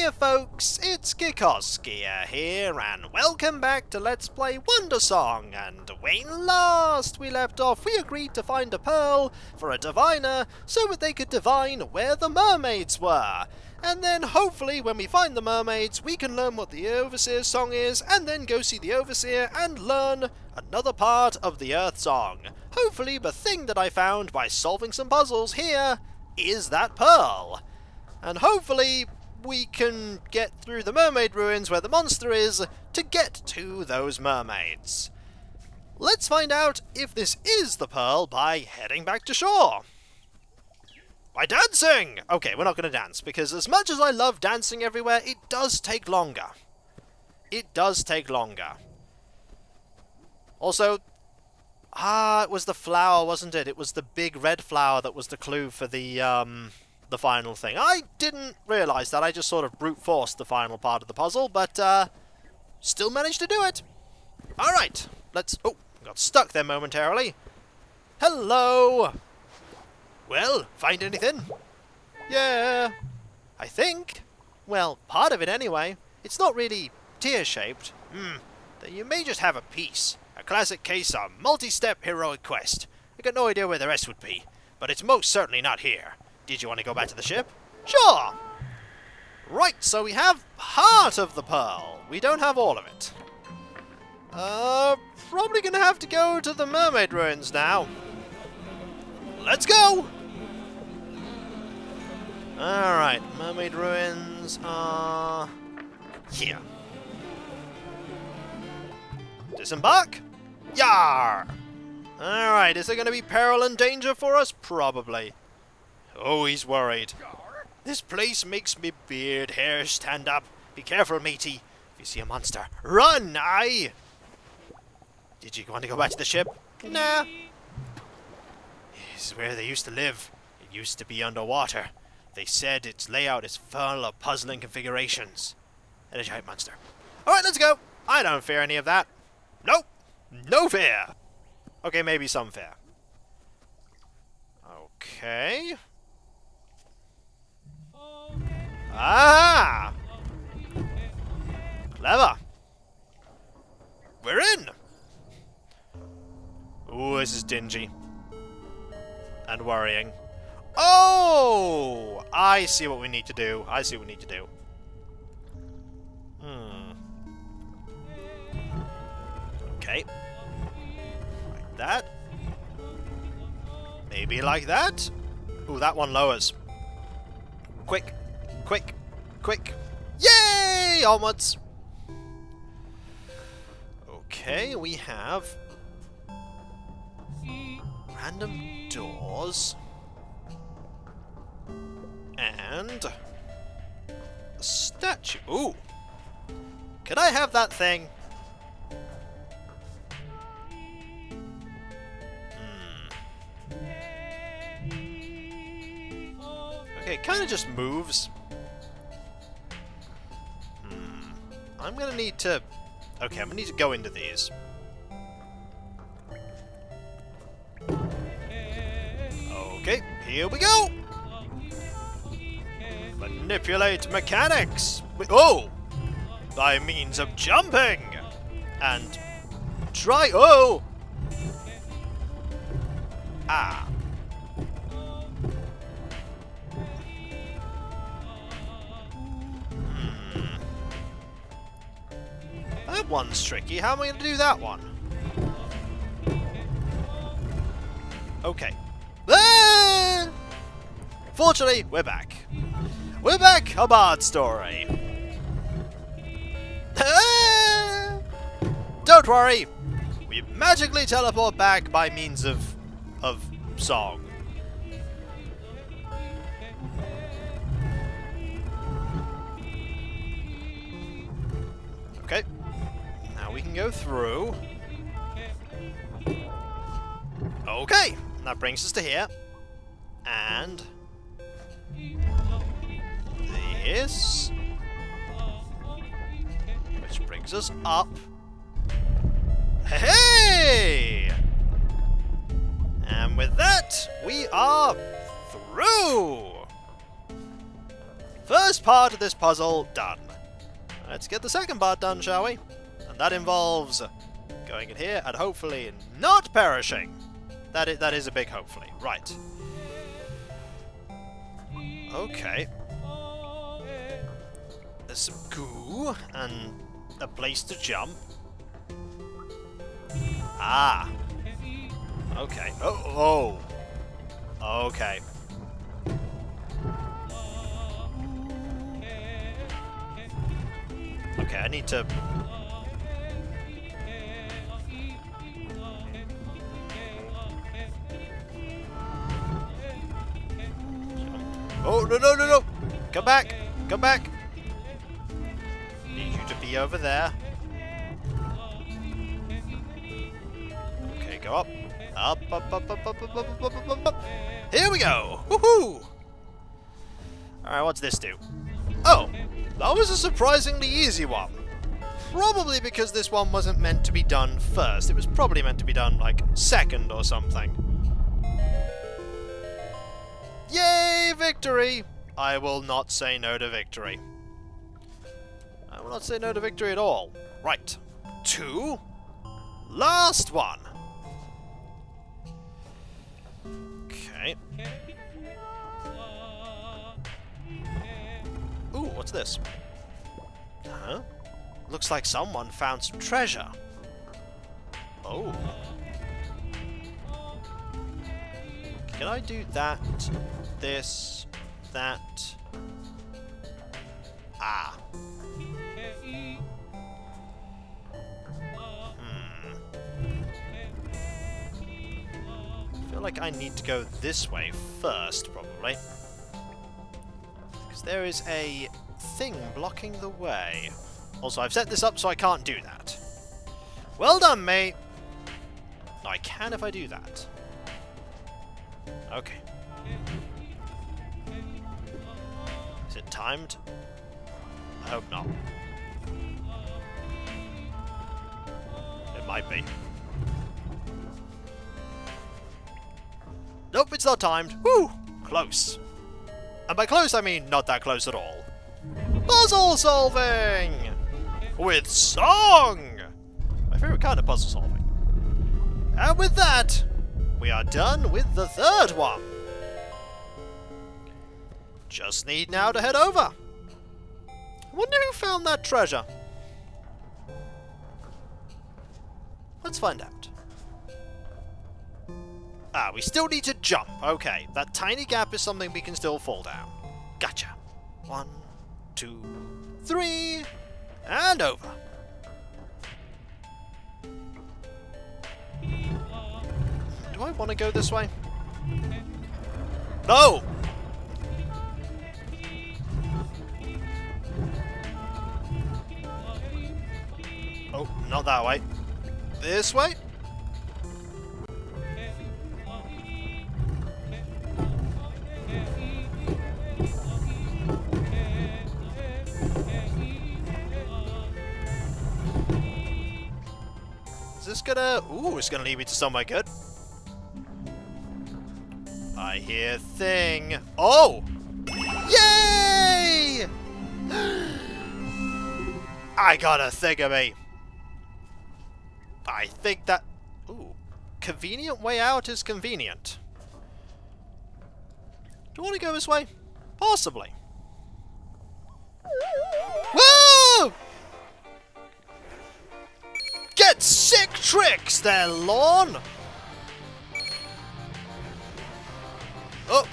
Hiya folks, it's Kikoskia here, and welcome back to Let's Play Wonder Song, and when last we left off we agreed to find a pearl for a diviner so that they could divine where the mermaids were, and then hopefully when we find the mermaids we can learn what the Overseer song is, and then go see the Overseer and learn another part of the Earthsong. Hopefully the thing that I found by solving some puzzles here is that pearl, and hopefully we can get through the mermaid ruins where the monster is to get to those mermaids. Let's find out if this is the pearl by heading back to shore. By dancing! Okay, we're not going to dance, because as much as I love dancing everywhere, it does take longer. It does take longer. Also, it was the flower, wasn't it? It was the big red flower that was the clue for the final thing. I didn't realise that, I just sort of brute-forced the final part of the puzzle, but still managed to do it! Alright, let's... Oh, got stuck there momentarily. Hello! Well, find anything? Yeah, I think. Well, part of it anyway. It's not really tear-shaped. You may just have a piece. A classic case of multi-step heroic quest. I got no idea where the rest would be, but it's most certainly not here. Did you want to go back to the ship? Sure! Right, so we have part of the pearl. We don't have all of it. Probably gonna have to go to the mermaid ruins now. Let's go! Alright, mermaid ruins are... here. Disembark? Yar! Alright, is there gonna be peril and danger for us? Probably. Oh, he's worried. This place makes me beard hair stand up. Be careful, matey. If you see a monster, run, aye! Did you want to go back to the ship? Nah. This is where they used to live. It used to be underwater. They said its layout is full of puzzling configurations. And a giant monster. Alright, let's go! I don't fear any of that. Nope! No fear! Okay, maybe some fear. Okay... Ah! Clever! We're in! Ooh, this is dingy. And worrying. Oh! I see what we need to do. I see what we need to do. Okay. Like that. Maybe like that? Ooh, that one lowers. Quick! Quick! Quick! Yay! Onwards! Okay, we have... random doors... and... a statue! Ooh! Can I have that thing? Okay, it kind of just moves. I'm gonna need to... okay, I'm gonna need to go into these. Okay, here we go! Manipulate mechanics! Oh! By means of jumping! And... try... oh! Ah. That one's tricky. How am I going to do that one? Okay. Ah! Fortunately, we're back. We're back! A bard story! Ah! Don't worry! We magically teleport back by means of song. Okay. We can go through. Okay, that brings us to here. And this, which brings us up. Hey! And with that, we are through. First part of this puzzle done. Let's get the second part done, shall we? And that involves going in here and hopefully not perishing. That is a big hopefully. Right. Okay. There's some goo and a place to jump. Ah. Okay. Oh. Oh. Okay. Okay, I need to... Oh, no! Come back! Come back! Need you to be over there. Okay, go up. Up. Here we go! Woohoo! Alright, what's this do? Oh! That was a surprisingly easy one. Probably because this one wasn't meant to be done first. It was probably meant to be done, like, second or something. Yay, victory! I will not say no to victory. I will not say no to victory at all. Right. Two. Last one. Okay. Ooh, what's this? Huh? Looks like someone found some treasure. Oh. Can I do that, this, that? Ah. I feel like I need to go this way first, probably. There is a thing blocking the way. Also, I've set this up so I can't do that. Well done, mate! No, I can if I do that. Okay. Is it timed? I hope not. It might be. Nope, it's not timed. Woo! Close. And by close, I mean not that close at all. Puzzle solving! With song! My favourite kind of puzzle solving. And with that, we are done with the third one. Just need now to head over. I wonder who found that treasure. Let's find out. Ah, we still need to jump. Okay, that tiny gap is something we can still fall down. Gotcha. 1, 2, 3, and over. Do I want to go this way? No! Oh, not that way. This way? Ooh, it's gonna lead me to somewhere good. I hear thing. Oh! Yay! I got a thingamy. I think that... Ooh. Convenient way out is convenient. Do I want to go this way? Possibly. Woo! Get sick tricks there, Lorn! Oh!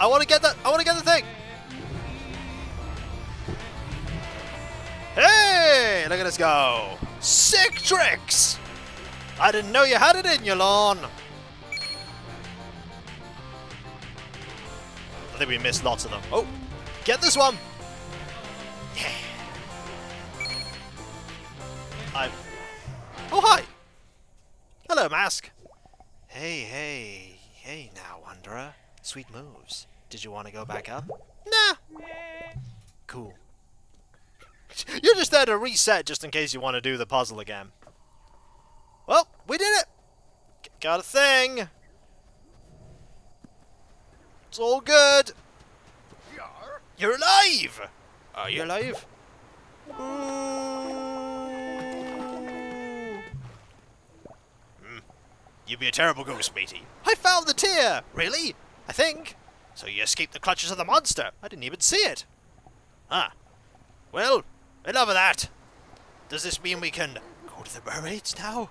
I want to get that! I want to get the thing! Hey! Look at us go! Sick tricks! I didn't know you had it in you, Lorn! I think we missed lots of them. Oh! Get this one! Yeah! Oh, hi! Hello, Mask! Hey now, Wanderer. Sweet moves. Did you want to go back up? Nah! Cool. You're just there to reset just in case you want to do the puzzle again. Well, we did it! Got a thing! It's all good! You're alive! Are you alive? You'd be a terrible ghost, matey. I found the tear! Really? I think. So you escaped the clutches of the monster. I didn't even see it. Ah. Well, enough of that. Does this mean we can go to the mermaids now?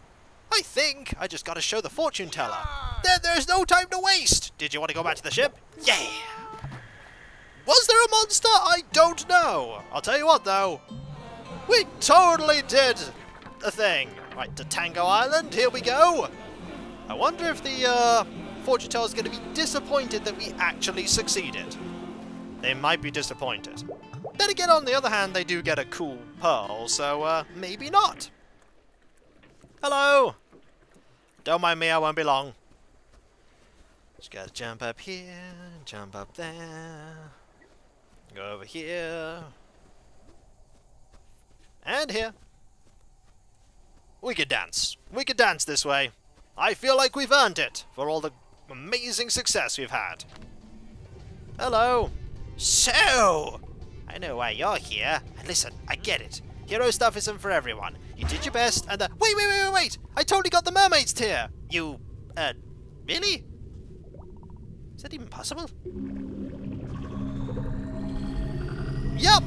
I think. I just gotta show the fortune teller. Then there's no time to waste! Did you want to go back to the ship? Yeah! Was there a monster? I don't know. I'll tell you what, though. We totally did a thing. Right, to Tango Island. Here we go. I wonder if the fortune teller is going to be disappointed that we actually succeeded. They might be disappointed. Then again, on the other hand, they do get a cool pearl, so maybe not. Hello! Don't mind me, I won't be long. Just gotta jump up here, jump up there, go over here, and here. We could dance. We could dance this way. I feel like we've earned it, for all the amazing success we've had. Hello! So! I know why you're here, and listen, I get it. Hero stuff isn't for everyone. You did your best, and the— Wait! I totally got the mermaid's tear! You... really? Is that even possible? Yup!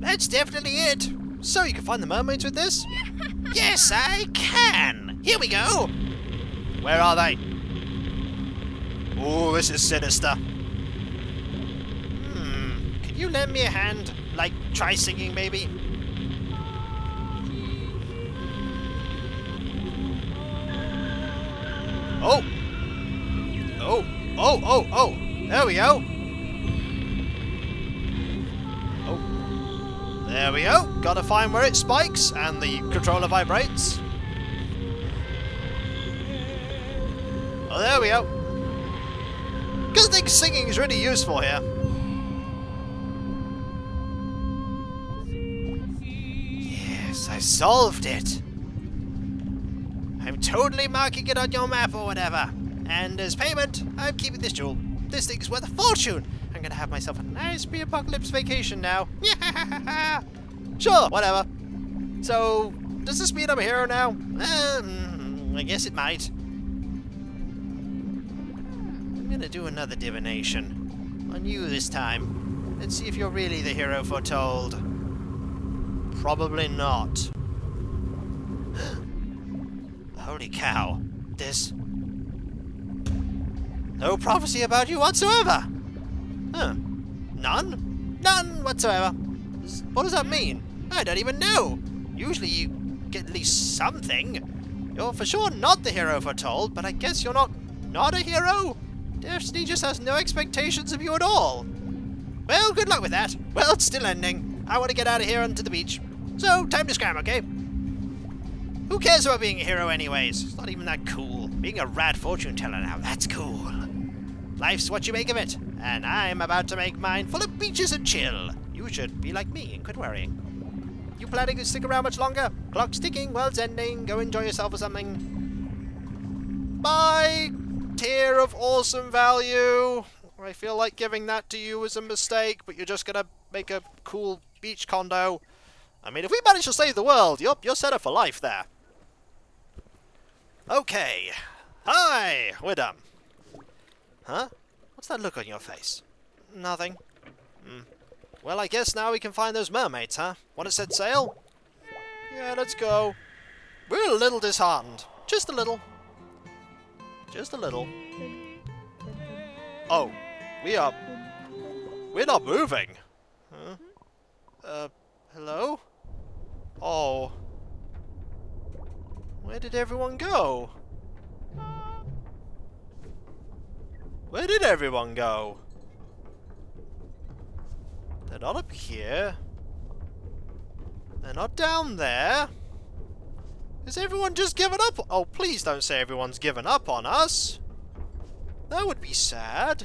That's definitely it! So you can find the mermaids with this? Yes, I can! Here we go! Where are they? Oh, this is sinister. Can you lend me a hand? Like, try singing, maybe? Oh! Oh! There we go! There we go, gotta find where it spikes, and the controller vibrates. Oh, there we go. Because I think singing is really useful here. Yes, I solved it. I'm totally marking it on your map or whatever. And as payment, I'm keeping this jewel. This thing's worth a fortune! I'm gonna have myself a nice pre-apocalypse vacation now. Sure, whatever. So, does this mean I'm a hero now? I guess it might. I'm gonna do another divination. On you this time. Let's see if you're really the hero foretold. Probably not. Holy cow. This... no prophecy about you whatsoever! Huh. None? None whatsoever. What does that mean? I don't even know. Usually you get at least something. You're for sure not the hero foretold, but I guess you're not a hero? Destiny just has no expectations of you at all. Well, good luck with that. Well, it's still ending. I want to get out of here and to the beach. So, time to scram, okay? Who cares about being a hero anyways? It's not even that cool. Being a rad fortune teller now, that's cool. Life's what you make of it, and I'm about to make mine full of beaches and chill. You should be like me and quit worrying. You planning to stick around much longer? Clock's ticking, world's ending, go enjoy yourself or something. Bye! Tier of awesome value! I feel like giving that to you is a mistake, but you're just gonna make a cool beach condo. I mean, if we manage to save the world, yup, you're set up for life there. Okay. Hi! We're done. Huh? What's that look on your face? Nothing. Well, I guess now we can find those mermaids, huh? Want to set sail? Yeah, let's go. We're a little disheartened. Just a little. Just a little. Oh. We're not moving. Huh? Hello? Oh. Where did everyone go? Where did everyone go? They're not up here. They're not down there. Has everyone just given up? Oh, please don't say everyone's given up on us. That would be sad.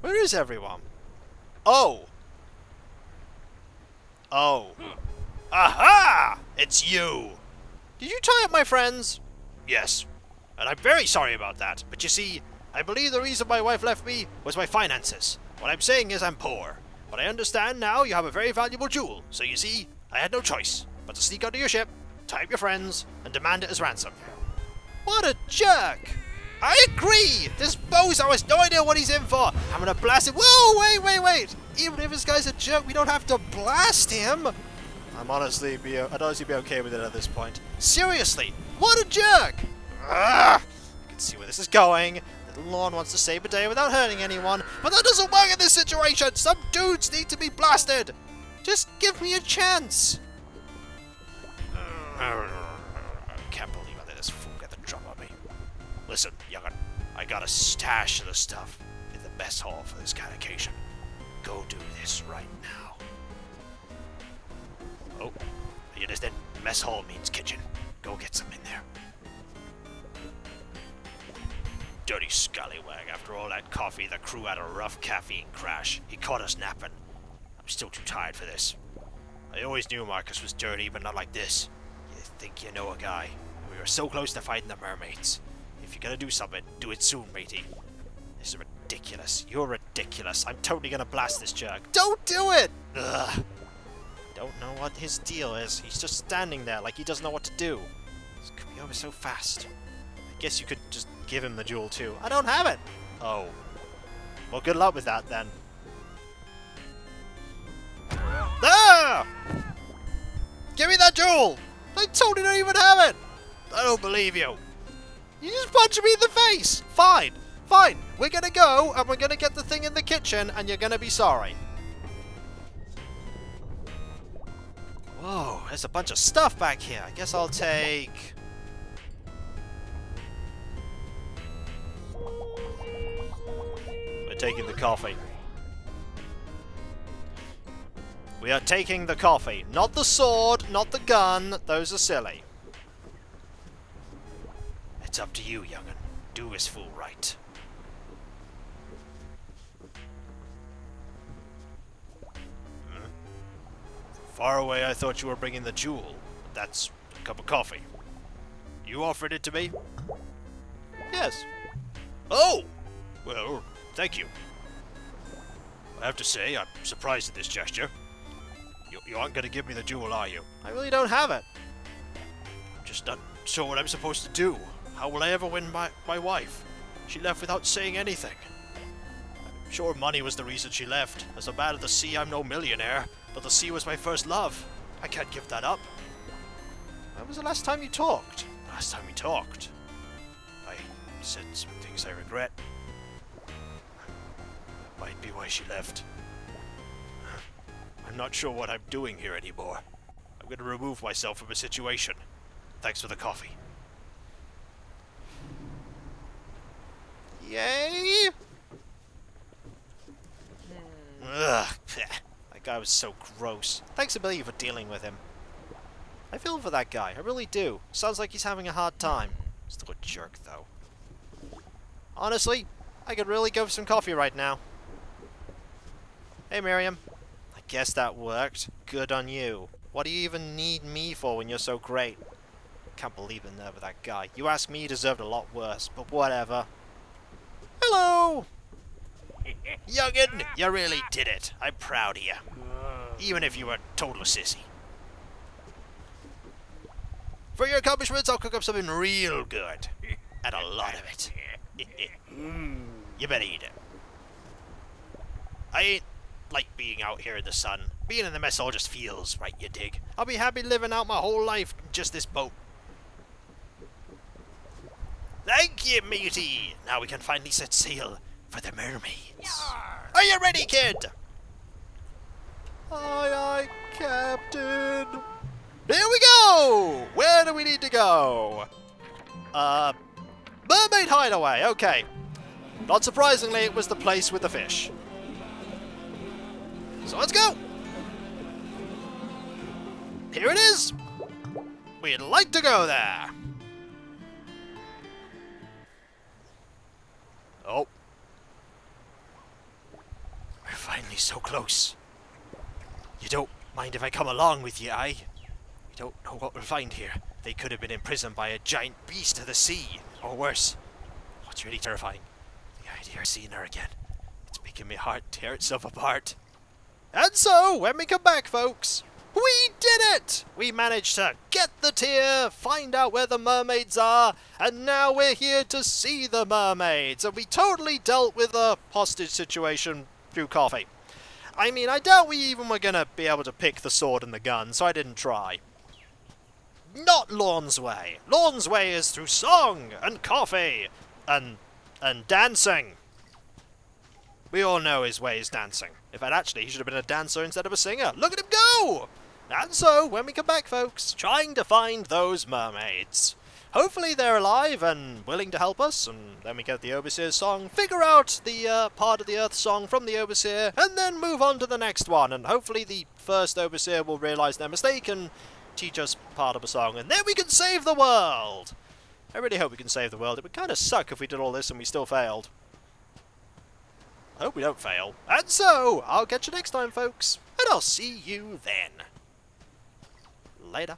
Where is everyone? Oh! Oh. Aha! It's you! Did you tie up my friends? Yes. And I'm very sorry about that, but you see, I believe the reason my wife left me was my finances. What I'm saying is I'm poor. But I understand now you have a very valuable jewel, so you see, I had no choice but to sneak onto your ship, tie up your friends, and demand it as ransom. What a jerk! I agree! This bozo has no idea what he's in for! I'm gonna blast him— whoa, wait! Even if this guy's a jerk, we don't have to blast him! I'd honestly be okay with it at this point. Seriously! What a jerk! Ugh! You can see where this is going. Lorn wants to save a day without hurting anyone, but that doesn't work in this situation! Some dudes need to be blasted! Just give me a chance! I can't believe I let this fool get the drop on me. Listen, young'un, I got a stash of the stuff in the best hall for this kind of occasion. Go do this right now. Oh, you understand? Mess hall means kitchen. Go get some in there. Dirty scallywag. After all that coffee, the crew had a rough caffeine crash. He caught us napping. I'm still too tired for this. I always knew Marcus was dirty, but not like this. You think you know a guy. We were so close to fighting the mermaids. If you're gonna do something, do it soon, matey. This is ridiculous. You're ridiculous. I'm totally gonna blast this jerk. Don't do it! Ugh. Don't know what his deal is. He's just standing there like he doesn't know what to do. This could be over so fast. I guess you could just give him the jewel too. I don't have it! Oh. Well, good luck with that then. Ah! Give me that jewel! I totally don't even have it! I don't believe you. You just punched me in the face! Fine! Fine! We're gonna go and we're gonna get the thing in the kitchen and you're gonna be sorry. Whoa, there's a bunch of stuff back here. I guess I'll take... we're taking the coffee. We are taking the coffee. Not the sword, not the gun. Those are silly. It's up to you, young'un. Do this fool right. Far away, I thought you were bringing the jewel. That's a cup of coffee. You offered it to me? Yes. Oh! Well, thank you. I have to say, I'm surprised at this gesture. You aren't going to give me the jewel, are you? I really don't have it. I'm just not sure what I'm supposed to do. How will I ever win my wife? She left without saying anything. I'm sure money was the reason she left. As a man of the sea, I'm no millionaire. But the sea was my first love. I can't give that up. When was the last time you talked? Last time we talked? I said some things I regret. That might be why she left. I'm not sure what I'm doing here anymore. I'm going to remove myself from a situation. Thanks for the coffee. Yay! Ugh. Guy was so gross. Thanks a million for dealing with him. I feel for that guy, I really do. Sounds like he's having a hard time. Still a jerk though. Honestly, I could really go for some coffee right now. Hey Miriam. I guess that worked. Good on you. What do you even need me for when you're so great? Can't believe the nerve of that guy. You ask me, you deserved a lot worse, but whatever. Hello! Young'un, you really did it. I'm proud of you. Even if you were a total sissy. For your accomplishments, I'll cook up something real good. And a lot of it. You better eat it. I ain't like being out here in the sun. Being in the mess hall just feels right, you dig? I'll be happy living out my whole life in just this boat. Thank you, matey. Now we can finally set sail. For the mermaids. Are you ready, kid? Aye, aye, Captain. Here we go! Where do we need to go? Mermaid Hideaway, okay. Not surprisingly, it was the place with the fish. So let's go! Here it is! We'd like to go there! Oh. Finally so close. You don't mind if I come along with you, eh? You don't know what we'll find here. They could have been imprisoned by a giant beast of the sea, or worse. What's really terrifying? The idea of seeing her again. It's making my heart tear itself apart. And so, when we come back, folks, we did it! We managed to get the tear, find out where the mermaids are, and now we're here to see the mermaids, and we totally dealt with the hostage situation through coffee. I mean, I doubt we even were gonna be able to pick the sword and the gun, so I didn't try. Not Lorn's way! Lorn's way is through song, and coffee, and dancing! We all know his way is dancing. In fact, actually, he should have been a dancer instead of a singer. Look at him go! And so, when we come back, folks, trying to find those mermaids. Hopefully they're alive and willing to help us, and then we get the Overseer song, figure out the part of the Earth song from the Overseer, and then move on to the next one, and hopefully the first Overseer will realise their mistake and teach us part of a song, and then we can save the world! I really hope we can save the world. It would kind of suck if we did all this and we still failed. I hope we don't fail. And so, I'll catch you next time, folks, and I'll see you then. Later.